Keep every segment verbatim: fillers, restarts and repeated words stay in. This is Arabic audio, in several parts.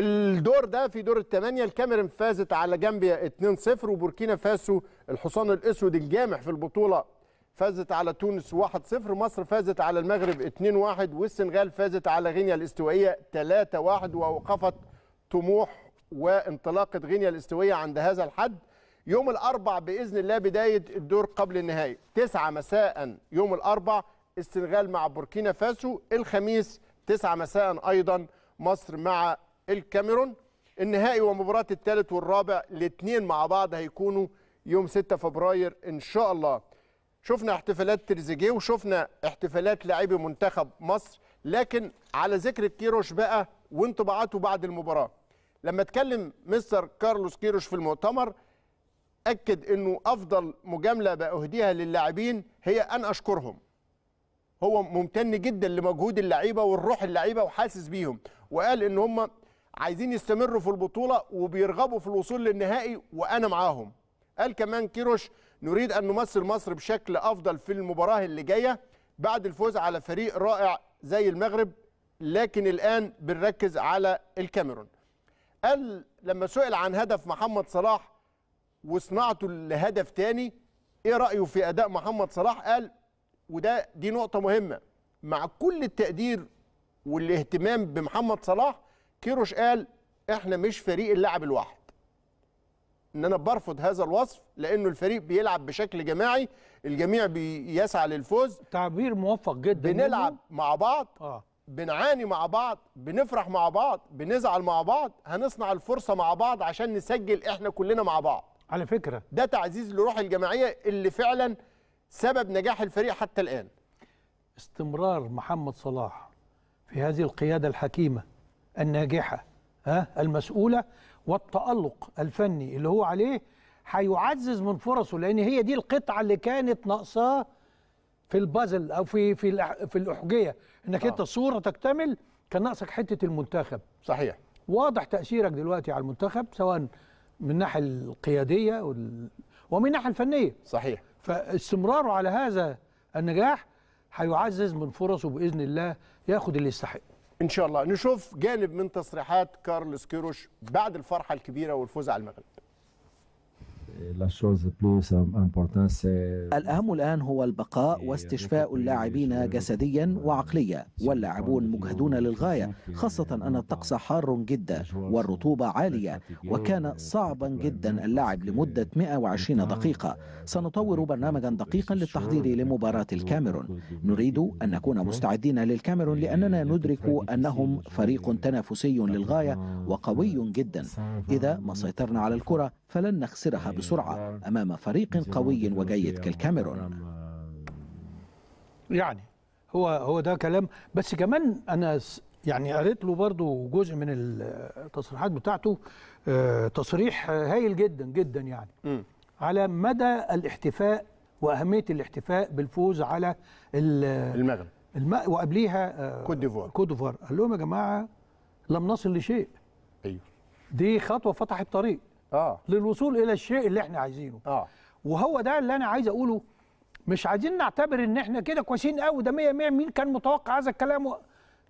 الدور ده في دور الثمانيه الكاميرون فازت على جامبيا اثنين صفر، وبوركينا فاسو الحصان الاسود الجامح في البطوله فازت على تونس واحد صفر، مصر فازت على المغرب اثنين واحد، والسنغال فازت على غينيا الاستوائيه ثلاثة واحد، واوقفت طموح وانطلاقه غينيا الاستوائيه عند هذا الحد. يوم الاربع باذن الله بدايه الدور قبل النهائي، تسعة مساء يوم الاربع السنغال مع بوركينا فاسو، الخميس تسعة مساء ايضا مصر مع الكاميرون. النهائي ومباراه الثالث والرابع الاثنين مع بعض هيكونوا يوم ستة فبراير ان شاء الله. شفنا احتفالات تريزيجيه وشفنا احتفالات لاعبي منتخب مصر، لكن على ذكر كيروش بقى وانطباعاته بعد المباراه. لما اتكلم مستر كارلوس كيروش في المؤتمر أكد أنه أفضل مجاملة بأهديها للاعبين هي أن أشكرهم. هو ممتن جدا لمجهود اللعيبة والروح اللعيبة وحاسس بيهم، وقال أن هم عايزين يستمروا في البطولة وبيرغبوا في الوصول للنهائي وأنا معاهم. قال كمان كيروش نريد أن نمثل مصر بشكل أفضل في المباراة اللي جاية بعد الفوز على فريق رائع زي المغرب، لكن الآن بنركز على الكاميرون. قال لما سئل عن هدف محمد صلاح وصناعته لهدف تاني ايه رأيه في اداء محمد صلاح، قال وده دي نقطة مهمة مع كل التقدير والاهتمام بمحمد صلاح، كيروش قال احنا مش فريق اللاعب الواحد، ان انا برفض هذا الوصف لانه الفريق بيلعب بشكل جماعي، الجميع بيسعى للفوز. تعبير موفق جدا. بنلعب مع بعض آه. بنعاني مع بعض، بنفرح مع بعض، بنزعل مع بعض، هنصنع الفرصة مع بعض عشان نسجل احنا كلنا مع بعض. على فكرة ده تعزيز لروح الجماعية اللي فعلا سبب نجاح الفريق حتى الآن. استمرار محمد صلاح في هذه القيادة الحكيمة الناجحة ها المسؤولة والتألق الفني اللي هو عليه هيعزز من فرصه، لأن هي دي القطعة اللي كانت ناقصاه في البازل أو في في في الأحجية، إنك أنت الصورة تكتمل، كان ناقصك حتة المنتخب. صحيح. واضح تأثيرك دلوقتي على المنتخب سواء من الناحية القيادية وال... ومن الناحية الفنية. صحيح. فاستمراره على هذا النجاح هيعزز من فرصه بإذن الله، ياخد اللي يستحق إن شاء الله. نشوف جانب من تصريحات كارلوس كيروش بعد الفرحة الكبيرة والفوز على المغرب. الأهم الآن هو البقاء واستشفاء اللاعبين جسديا وعقليا، واللاعبون مجهدون للغاية، خاصة أن الطقس حار جدا والرطوبة عالية، وكان صعبا جدا اللعب لمدة مئة وعشرين دقيقة. سنطور برنامجا دقيقا للتحضير لمباراة الكاميرون. نريد أن نكون مستعدين للكاميرون لأننا ندرك أنهم فريق تنافسي للغاية وقوي جدا. إذا ما سيطرنا على الكرة فلن نخسرها بسرعة أمام فريق قوي وجيد كالكاميرون. يعني هو هو ده كلام، بس كمان أنا يعني قريت له برضو جزء من التصريحات بتاعته، تصريح هايل جدا جدا يعني م. على مدى الاحتفاء وأهمية الاحتفاء بالفوز على المغرب الم... وقبليها كوت ديفوار. كوت ديفوار قال لهم يا جماعة لم نصل لشيء. أيوه. دي خطوة فتحت طريق آه. للوصول إلى الشيء اللي احنا عايزينه آه. وهو ده اللي أنا عايز أقوله. مش عايزين نعتبر إن احنا كده كويسين قوي، ده مية مية. مين كان متوقع هذا الكلام؟ و...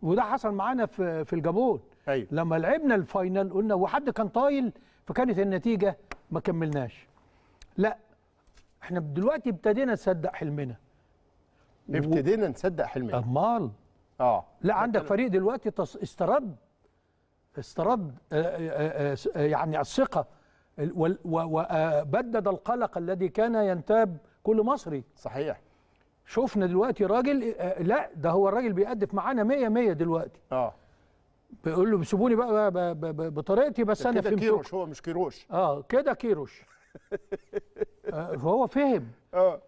وده حصل معانا في في الجابون. أيوه. لما لعبنا الفاينل قلنا وحد كان طايل فكانت النتيجة ما كملناش. لا احنا دلوقتي ابتدينا نصدق حلمنا. ابتدينا و... نصدق حلمنا. أمال آه. لا عندك فريق دلوقتي تص... استرد استرد يعني الثقة وبدد القلق الذي كان ينتاب كل مصري. صحيح. شفنا دلوقتي راجل، لا ده هو الراجل بيقدف معانا مية مية دلوقتي اه بيقول له بيسيبوني بقى بطريقتي بس انا فهمت كده. كيروش هو مش كيروش اه كده كيروش آه فهو فهم اه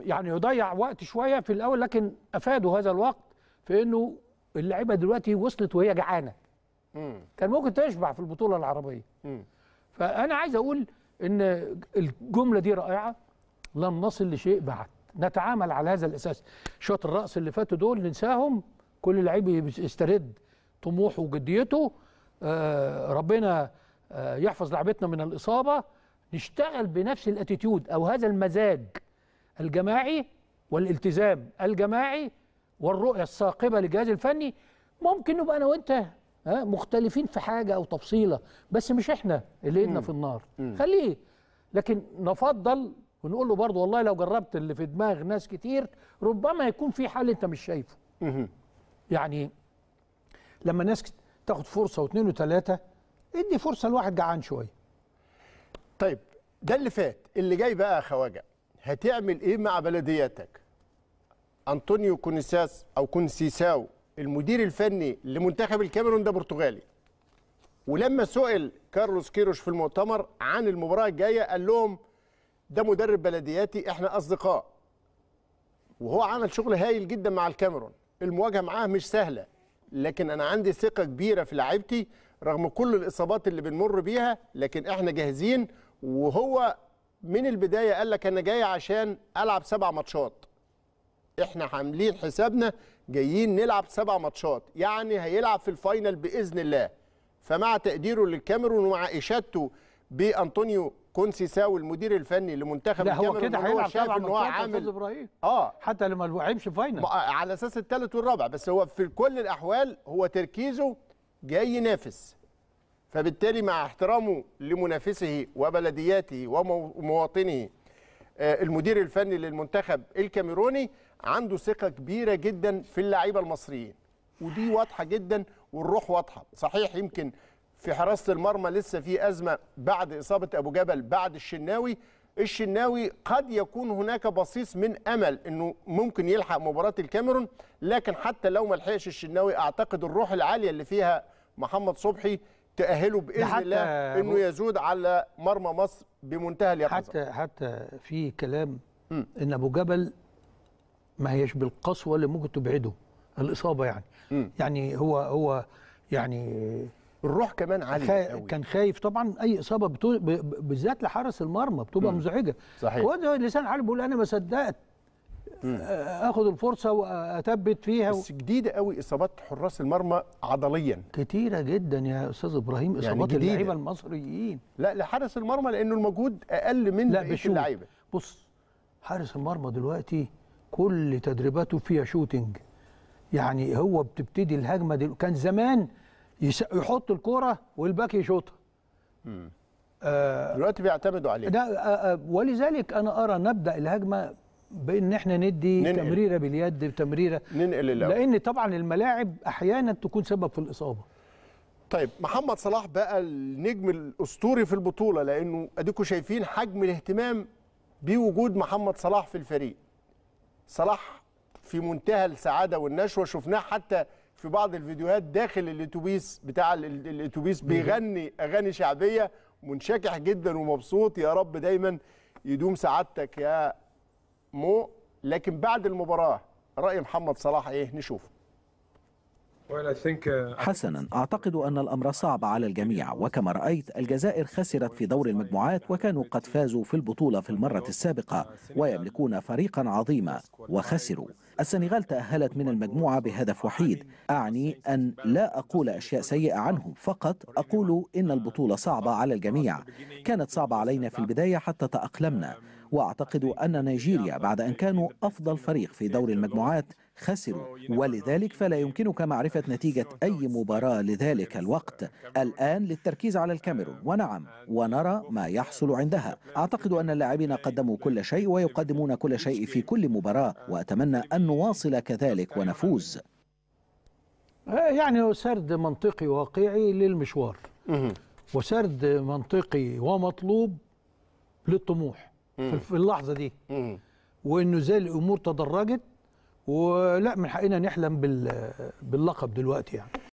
يعني يضيع وقت شويه في الاول، لكن افادوا هذا الوقت في انه اللعيبه دلوقتي وصلت وهي جعانه. امم كان ممكن تشبع في البطوله العربيه. امم فأنا عايز أقول إن الجملة دي رائعة، لم نصل لشيء بعد، نتعامل على هذا الأساس. شوط الرأس اللي فاتوا دول ننساهم، كل لعيب يسترد طموحه وجديته، آه ربنا آه يحفظ لعبتنا من الإصابة، نشتغل بنفس الاتيتيود أو هذا المزاج الجماعي والالتزام الجماعي والرؤية الثاقبة للجهاز الفني. ممكن نبقى أنا وأنت ها مختلفين في حاجه او تفصيله، بس مش احنا اللي ايدنا في النار، خليه. لكن نفضل ونقول له برضه والله لو جربت اللي في دماغ ناس كتير ربما يكون في حل انت مش شايفه. يعني لما ناس تاخد فرصه واثنين وثلاثه، ادي فرصه لواحد جعان شويه. طيب ده اللي فات، اللي جاي بقى يا خواجه هتعمل ايه مع بلدياتك؟ أنطونيو كونساس او كونسيساو المدير الفني لمنتخب الكاميرون ده برتغالي، ولما سئل كارلوس كيروش في المؤتمر عن المباراه الجايه قال لهم ده مدرب بلدياتي، احنا اصدقاء، وهو عمل شغل هايل جدا مع الكاميرون، المواجهه معاه مش سهله، لكن انا عندي ثقه كبيره في لاعيبتي رغم كل الاصابات اللي بنمر بيها، لكن احنا جاهزين. وهو من البدايه قال لك انا جاي عشان العب سبع ماتشات، احنا عاملين حسابنا جايين نلعب سبع ماتشات، يعني هيلعب في الفاينل باذن الله. فمع تقديره للكاميرون ومع اشادته بانطونيو كونسيساو المدير الفني لمنتخب الكاميرون، هو كده هيلعب سبع ماتشات اه حتى لما لعبش فاينل على اساس الثالث والرابع، بس هو في كل الاحوال هو تركيزه جاي ينافس، فبالتالي مع احترامه لمنافسه وبلدياته ومواطنه المدير الفني للمنتخب الكاميروني عنده ثقة كبيرة جدا في اللعيبة المصريين، ودي واضحة جدا والروح واضحة. صحيح يمكن في حراسة المرمى لسه في أزمة بعد إصابة أبو جبل، بعد الشناوي الشناوي قد يكون هناك بصيص من أمل أنه ممكن يلحق مباراة الكاميرون، لكن حتى لو ما لحقش الشناوي أعتقد الروح العالية اللي فيها محمد صبحي تأهله بإذن الله أنه يزود على مرمى مصر بمنتهى اليقظة. حتى حتى في كلام م. أن أبو جبل ما هيش بالقسوة اللي ممكن تبعده الإصابة، يعني م. يعني هو هو يعني الروح كمان عالية قوي، كان خايف طبعا أي إصابة بالذات لحارس المرمى بتبقى م. مزعجة. صحيح، هو لسان عالي بيقول أنا ما صدقت اخد الفرصه واتبت فيها، بس جديده قوي اصابات حراس المرمى عضليا كتيره جدا يا استاذ ابراهيم، اصابات يعني اللعيبه المصريين لا لحارس المرمى لانه المجهود اقل من بقيه اللعيبه. بص حارس المرمى دلوقتي كل تدريباته فيها شوتنج، يعني هو بتبتدي الهجمه دل... كان زمان يحط الكوره والباك يشوطها، آه دلوقتي بيعتمدوا عليه ده، آه آه ولذلك انا ارى نبدا الهجمه بان احنا ندي ننقل. تمريره باليد، تمريره ننقل الأول، لان طبعا الملاعب احيانا تكون سبب في الاصابه. طيب محمد صلاح بقى النجم الاسطوري في البطوله، لانه اديكم شايفين حجم الاهتمام بوجود محمد صلاح في الفريق. صلاح في منتهى السعاده والنشوه، شفناه حتى في بعض الفيديوهات داخل الاتوبيس بتاع الاتوبيس بيغني اغاني شعبيه، منشكح جدا ومبسوط. يا رب دايما يدوم سعادتك يا مو. لكن بعد المباراة رأي محمد صلاح ايه؟ نشوف. حسنا، أعتقد أن الأمر صعب على الجميع، وكما رأيت الجزائر خسرت في دور المجموعات وكانوا قد فازوا في البطولة في المرة السابقة ويملكون فريقا عظيما وخسروا. السنغال تأهلت من المجموعة بهدف وحيد، أعني أن لا أقول أشياء سيئة عنهم، فقط أقول إن البطولة صعبة على الجميع، كانت صعبة علينا في البداية حتى تأقلمنا، وأعتقد أن نيجيريا بعد أن كانوا أفضل فريق في دور المجموعات خسروا، ولذلك فلا يمكنك معرفة نتيجة أي مباراة لذلك الوقت. الآن للتركيز على الكاميرون، ونعم ونرى ما يحصل عندها. أعتقد أن اللاعبين قدموا كل شيء ويقدمون كل شيء في كل مباراة، وأتمنى أن نواصل كذلك ونفوز. يعني سرد منطقي واقعي للمشوار، وسرد منطقي ومطلوب للطموح في اللحظة دي، وإنه زي الأمور تدرجت، ولا من حقنا نحلم باللقب دلوقتي يعني.